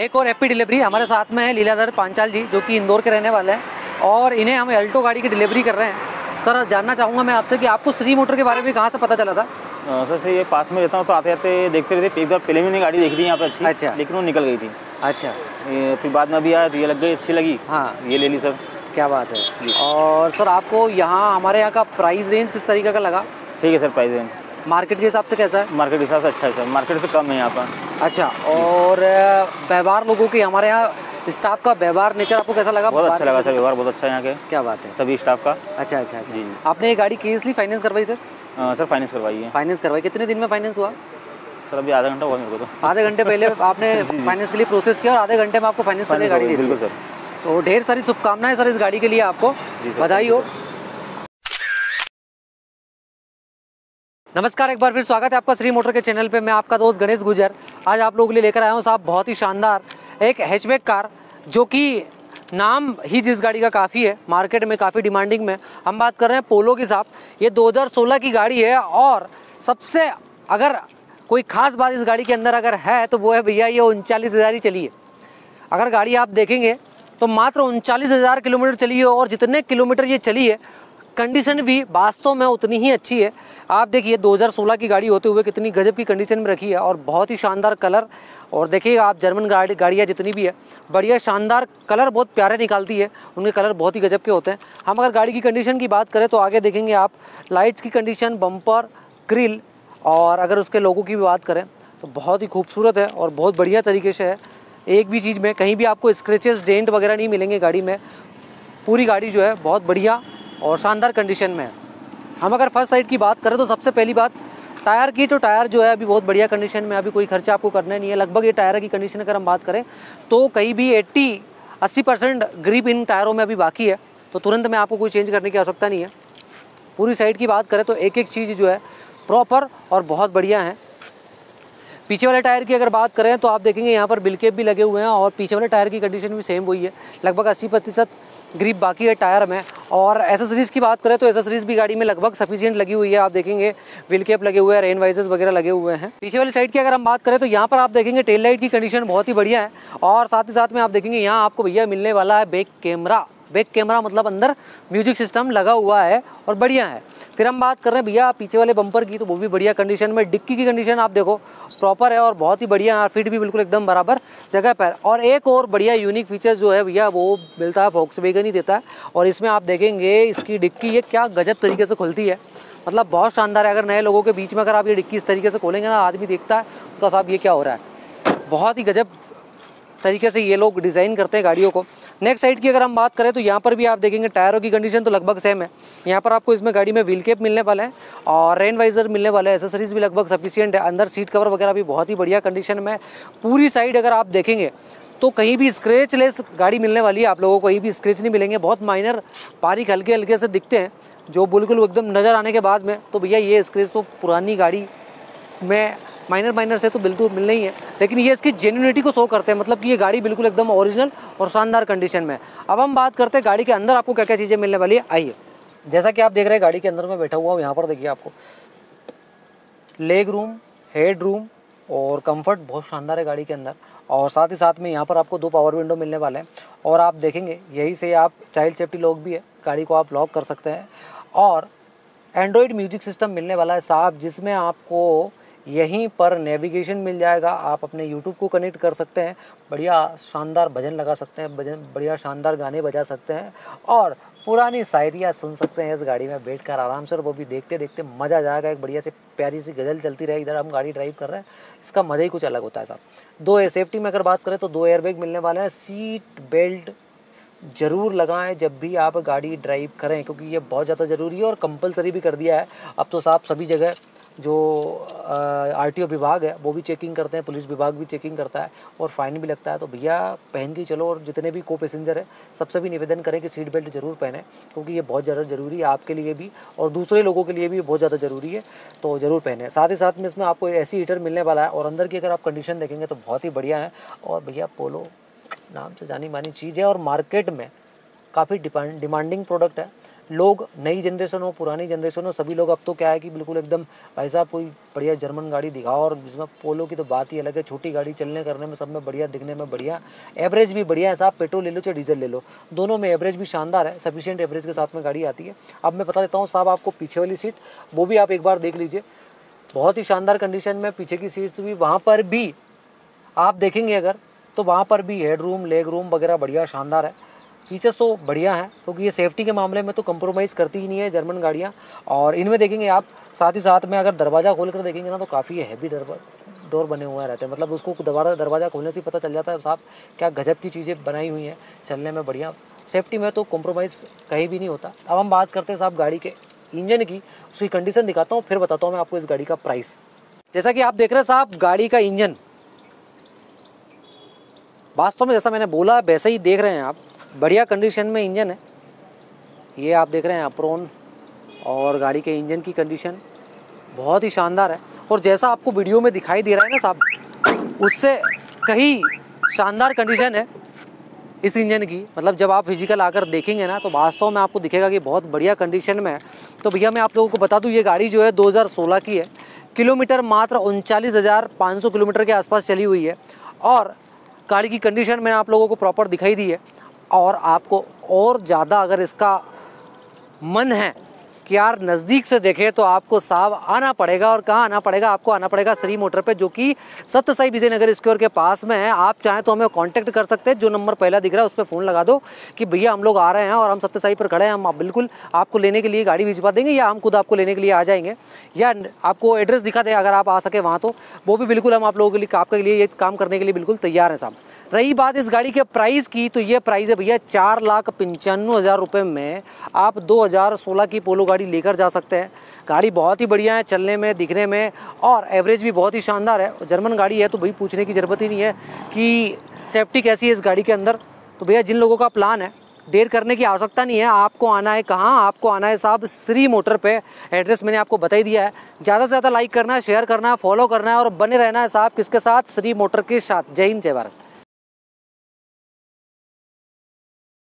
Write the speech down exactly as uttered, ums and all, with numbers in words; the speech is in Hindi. एक और हैप्पी डिलीवरी हमारे साथ में है लीलाधर पांचाल जी, जो कि इंदौर के रहने वाले हैं और इन्हें हम अल्टो गाड़ी की डिलीवरी कर रहे हैं। सर, जानना चाहूँगा मैं आपसे कि आपको श्री मोटर के बारे में कहाँ से पता चला था? आ, सर से ये पास में रहता हूँ तो आते आते देखते रहते। एक बार पहले मैंने गाड़ी देखी थी यहाँ पर अच्छी, अच्छा, लेकिन वो निकल गई थी। अच्छा, फिर बाद में अभी आया तो ये लग गई, अच्छी लगी, हाँ, ये ले ली। सर क्या बात है। और सर आपको यहाँ हमारे यहाँ का प्राइस रेंज किस तरीके का लगा? ठीक है सर, प्राइस रेंज मार्केट के हिसाब से कैसा है? मार्केट के हिसाब से अच्छा है सर, मार्केट से कम है यहाँ पर। अच्छा, और व्यवहार लोगों के, हमारे यहाँ स्टाफ का व्यवहार नेचर आपको कैसा लगा? बहुत अच्छा लगा सर, व्यवहार बहुत अच्छा है यहाँ के। क्या बात है, सभी स्टाफ का। अच्छा अच्छा अच्छा जी। आपने ये गाड़ी कैशली फाइनेंस करवाई सर? आ, सर फाइनेंस करवाई है। फाइनेंस करवाई, कितने दिन में फाइनेंस हुआ? सर अभी आधा घंटा हुआ मेरे को। तो आधे घंटे पहले आपने फाइनेंस के लिए प्रोसेस किया और आधे घंटे में आपको फाइनेंस के लिए गाड़ी दी। बिल्कुल सर, तो ढेर सारी शुभकामनाएं सर इस गाड़ी के लिए, आपको बधाई हो। नमस्कार, एक बार फिर स्वागत है आपका श्री मोटर के चैनल पे। मैं आपका दोस्त गणेश गुर्जर आज आप लोगों के लिए लेकर आया हूँ साहब बहुत ही शानदार एक हैचबैक कार, जो कि नाम ही जिस गाड़ी का काफ़ी है मार्केट में, काफ़ी डिमांडिंग में। हम बात कर रहे हैं पोलो की साहब। ये दो हज़ार सोलह की गाड़ी है और सबसे अगर कोई ख़ास बात इस गाड़ी के अंदर अगर है तो वो है भैया ये उनचालीस हज़ार ही चली है। अगर गाड़ी आप देखेंगे तो मात्र उनचालीस हज़ार किलोमीटर चली है और जितने किलोमीटर ये चली है कंडीशन भी वास्तव में उतनी ही अच्छी है। आप देखिए दो हज़ार सोलह की गाड़ी होते हुए कितनी गजब की कंडीशन में रखी है और बहुत ही शानदार कलर। और देखिए आप जर्मन गाड़ी गाड़ियाँ जितनी भी है बढ़िया शानदार कलर बहुत प्यारे निकालती है, उनके कलर बहुत ही गजब के होते हैं। हम अगर गाड़ी की कंडीशन की बात करें तो आगे देखेंगे आप लाइट्स की कंडीशन, बम्पर, ग्रिल और अगर उसके लोगों की भी बात करें तो बहुत ही खूबसूरत है और बहुत बढ़िया तरीके से है। एक भी चीज़ में कहीं भी आपको स्क्रैचेस, डेंट वगैरह नहीं मिलेंगे गाड़ी में। पूरी गाड़ी जो है बहुत बढ़िया और शानदार कंडीशन में है। हम अगर फर्स्ट साइड की बात करें तो सबसे पहली बात टायर की, तो टायर जो है अभी बहुत बढ़िया कंडीशन में, अभी कोई खर्चा आपको करना नहीं है। लगभग ये टायर की कंडीशन अगर हम बात करें तो कहीं भी अस्सी परसेंट ग्रिप इन टायरों में अभी बाकी है, तो तुरंत में आपको कोई चेंज करने की आवश्यकता नहीं है। पूरी साइड की बात करें तो एक एक चीज़ जो है प्रॉपर और बहुत बढ़िया है। पीछे वाले टायर की अगर बात करें तो आप देखेंगे यहाँ पर बिलकेप भी लगे हुए हैं और पीछे वाले टायर की कंडीशन भी सेम वही है, लगभग अस्सी प्रतिशत ग्रिप बाकी है टायर में। और एसेसरीज़ की बात करें तो एसेसरीज़ भी गाड़ी में लगभग सफिशिएंट लगी हुई है। आप देखेंगे व्हील कैप लगे हुए हैं, रेन वाइजर्स वगैरह लगे हुए हैं। पीछे वाली साइड की अगर हम बात करें तो यहाँ पर आप देखेंगे टेल लाइट की कंडीशन बहुत ही बढ़िया है और साथ ही साथ में आप देखेंगे यहाँ आपको भैया मिलने वाला है बैक कैमरा। बैक कैमरा मतलब अंदर म्यूजिक सिस्टम लगा हुआ है और बढ़िया है। फिर हम बात कर रहे हैं भैया पीछे वाले बम्पर की, तो वो भी बढ़िया कंडीशन में। डिक्की की कंडीशन आप देखो प्रॉपर है और बहुत ही बढ़िया है, फिट भी बिल्कुल एकदम बराबर जगह पर। और एक और बढ़िया यूनिक फीचर जो है भैया वो मिलता है, फॉक्सवैगन ही देता है। और इसमें आप देखेंगे इसकी डिक्की ये क्या गजब तरीके से खुलती है, मतलब बहुत शानदार है। अगर नए लोगों के बीच में अगर आप ये डिक्की इस तरीके से खोलेंगे ना, आदमी देखता है तो साहब ये क्या हो रहा है। बहुत ही गजब तरीके से ये लोग डिज़ाइन करते हैं गाड़ियों को। नेक्स्ट साइड की अगर हम बात करें तो यहाँ पर भी आप देखेंगे टायरों की कंडीशन तो लगभग सेम है। यहाँ पर आपको इसमें गाड़ी में व्हील कैप मिलने वाले हैं और रेन वाइजर मिलने वाले हैं। एसेसरीज भी लगभग सफिशिएंट है, अंदर सीट कवर वगैरह भी बहुत ही बढ़िया कंडीशन में। पूरी साइड अगर आप देखेंगे तो कहीं भी स्क्रैचलेस गाड़ी मिलने वाली है आप लोगों को, कहीं भी स्क्रैच नहीं मिलेंगे। बहुत माइनर बारीक हल्के हल्के से दिखते हैं जो बिल्कुल एकदम नज़र आने के बाद में, तो भैया ये स्क्रैच तो पुरानी गाड़ी में माइनर माइनर से तो बिल्कुल मिलना ही है, लेकिन ये इसकी जेन्युइनिटी को शो करते हैं, मतलब कि ये गाड़ी बिल्कुल एकदम ओरिजिनल और शानदार कंडीशन में है। अब हम बात करते हैं गाड़ी के अंदर आपको क्या क्या चीज़ें मिलने वाली है, आइए। जैसा कि आप देख रहे हैं गाड़ी के अंदर मैं बैठा हुआ हूँ, यहाँ पर देखिए आपको लेग रूम, हेड रूम और कंफर्ट बहुत शानदार है गाड़ी के अंदर। और साथ ही साथ में यहाँ पर आपको दो पावर विंडो मिलने वाले हैं और आप देखेंगे यही से आप चाइल्ड सेफ्टी लॉक भी है, गाड़ी को आप लॉक कर सकते हैं। और एंड्रॉयड म्यूजिक सिस्टम मिलने वाला है साहब, जिसमें आपको यहीं पर नेविगेशन मिल जाएगा। आप अपने यूट्यूब को कनेक्ट कर सकते हैं, बढ़िया शानदार भजन लगा सकते हैं, भजन बढ़िया शानदार गाने बजा सकते हैं और पुरानी शायरियाँ सुन सकते हैं इस गाड़ी में बैठकर आराम से, और वो भी देखते देखते मज़ा आ जाएगा। एक बढ़िया से प्यारी सी गज़ल चलती रहे, इधर हम गाड़ी ड्राइव कर रहे हैं, इसका मज़ा ही कुछ अलग होता है साहब। दो सेफ्टी में अगर बात करें तो दो एयरबैग मिलने वाले हैं। सीट बेल्ट ज़रूर लगाएं जब भी आप गाड़ी ड्राइव करें, क्योंकि ये बहुत ज़्यादा ज़रूरी है और कंपलसरी भी कर दिया है अब तो साहब। सभी जगह जो आरटीओ विभाग है वो भी चेकिंग करते हैं, पुलिस विभाग भी चेकिंग करता है और फाइन भी लगता है, तो भैया पहन के चलो। और जितने भी को पैसेंजर है सबसे भी निवेदन करें कि सीट बेल्ट ज़रूर पहने, क्योंकि ये बहुत ज़्यादा ज़रूरी है आपके लिए भी और दूसरे लोगों के लिए भी बहुत ज़्यादा ज़रूरी है, तो ज़रूर पहने। साथ ही साथ में इसमें आपको एसी हीटर मिलने वाला है और अंदर की अगर आप कंडीशन देखेंगे तो बहुत ही बढ़िया है। और भैया पोलो नाम से जानी मानी चीज़ है और मार्केट में काफ़ी डिमांडिंग प्रोडक्ट है, लोग, नई जनरेशन हो पुरानी जनरेशन हो, सभी लोग अब तो क्या है कि बिल्कुल एकदम भाई साहब कोई बढ़िया जर्मन गाड़ी दिखाओ, और जिसमें पोलो की तो बात ही अलग है, छोटी गाड़ी चलने करने में सब में बढ़िया, दिखने में बढ़िया, एवरेज भी बढ़िया है साहब, पेट्रोल ले लो चाहे डीजल ले लो, दोनों में एवरेज भी शानदार है, सफिशियंट एवरेज के साथ में गाड़ी आती है। अब मैं बता देता हूँ साहब आपको पीछे वाली सीट, वो भी आप एक बार देख लीजिए, बहुत ही शानदार कंडीशन में पीछे की सीट्स भी, वहाँ पर भी आप देखेंगे अगर तो वहाँ पर भी हेड रूम लेग रूम वगैरह बढ़िया शानदार है, फीचर्स तो बढ़िया हैं, क्योंकि ये सेफ्टी के मामले में तो कंप्रोमाइज़ करती ही नहीं है जर्मन गाड़ियाँ, और इनमें देखेंगे आप साथ ही साथ में अगर दरवाज़ा खोल कर देखेंगे ना तो काफ़ी हैवी डोर बने हुए रहते हैं, मतलब उसको दोबारा दरवाज़ा खोलने से पता चल जाता है साहब क्या गजब की चीज़ें बनाई हुई हैं, चलने में बढ़िया, सेफ्टी में तो कॉम्प्रोमाइज़ कहीं भी नहीं होता। अब हम बात करते हैं साहब गाड़ी के इंजन की, उसकी कंडीशन दिखाता हूँ, फिर बताता हूँ मैं आपको इस गाड़ी का प्राइस। जैसा कि आप देख रहे हैं साहब गाड़ी का इंजन वास्तव में जैसा मैंने बोला वैसे ही देख रहे हैं आप, बढ़िया कंडीशन में इंजन है, ये आप देख रहे हैं अप्रोन, और गाड़ी के इंजन की कंडीशन बहुत ही शानदार है, और जैसा आपको वीडियो में दिखाई दे रहा है ना साहब उससे कहीं शानदार कंडीशन है इस इंजन की, मतलब जब आप फिजिकल आकर देखेंगे ना तो वास्तव में आपको दिखेगा कि बहुत बढ़िया कंडीशन में है। तो भैया मैं आप लोगों को बता दूं ये गाड़ी जो है दो हज़ार सोलह की है, किलोमीटर मात्र उनचालीस हज़ार पाँच सौ किलोमीटर के आसपास चली हुई है, और गाड़ी की कंडीशन मैंने आप लोगों को प्रॉपर दिखाई दी है, और आपको और ज़्यादा अगर इसका मन है कि यार नज़दीक से देखें तो आपको साहब आना पड़ेगा, और कहाँ आना पड़ेगा, आपको आना पड़ेगा श्री मोटर पे, जो कि सत्यसाई विजयनगर स्क्वायर के पास में है। आप चाहें तो हमें कांटेक्ट कर सकते हैं, जो नंबर पहला दिख रहा है उस पर फ़ोन लगा दो कि भैया हम लोग आ रहे हैं और हम सत्यसाई पर खड़े हैं, हम बिल्कुल आपको लेने के लिए गाड़ी भिजवा देंगे, या हम खुद आपको लेने के लिए आ जाएंगे, या आपको एड्रेस दिखा दें अगर आप आ सके वहाँ, तो वो भी बिल्कुल हम आप लोगों के लिए आपके लिए ये काम करने के लिए बिल्कुल तैयार हैं साहब। रही बात इस गाड़ी के प्राइस की, तो ये प्राइस है भैया चार लाख पंचानवे हज़ार रुपये में आप दो हज़ार सोलह की पोलो गाड़ी लेकर जा सकते हैं। गाड़ी बहुत ही बढ़िया है चलने में, दिखने में, और एवरेज भी बहुत ही शानदार है। जर्मन गाड़ी है तो भाई पूछने की ज़रूरत ही नहीं है कि सेफ्टी कैसी है इस गाड़ी के अंदर। तो भैया जिन लोगों का प्लान है, देर करने की आवश्यकता नहीं है, आपको आना है कहाँ, आपको आना है साहब श्री मोटर पे, एड्रेस मैंने आपको बता ही दिया है। ज़्यादा से ज़्यादा लाइक करना है, शेयर करना है, फॉलो करना है, और बने रहना है साहब किसके साथ, श्री मोटर के साथ। जय हिंद जय भारत।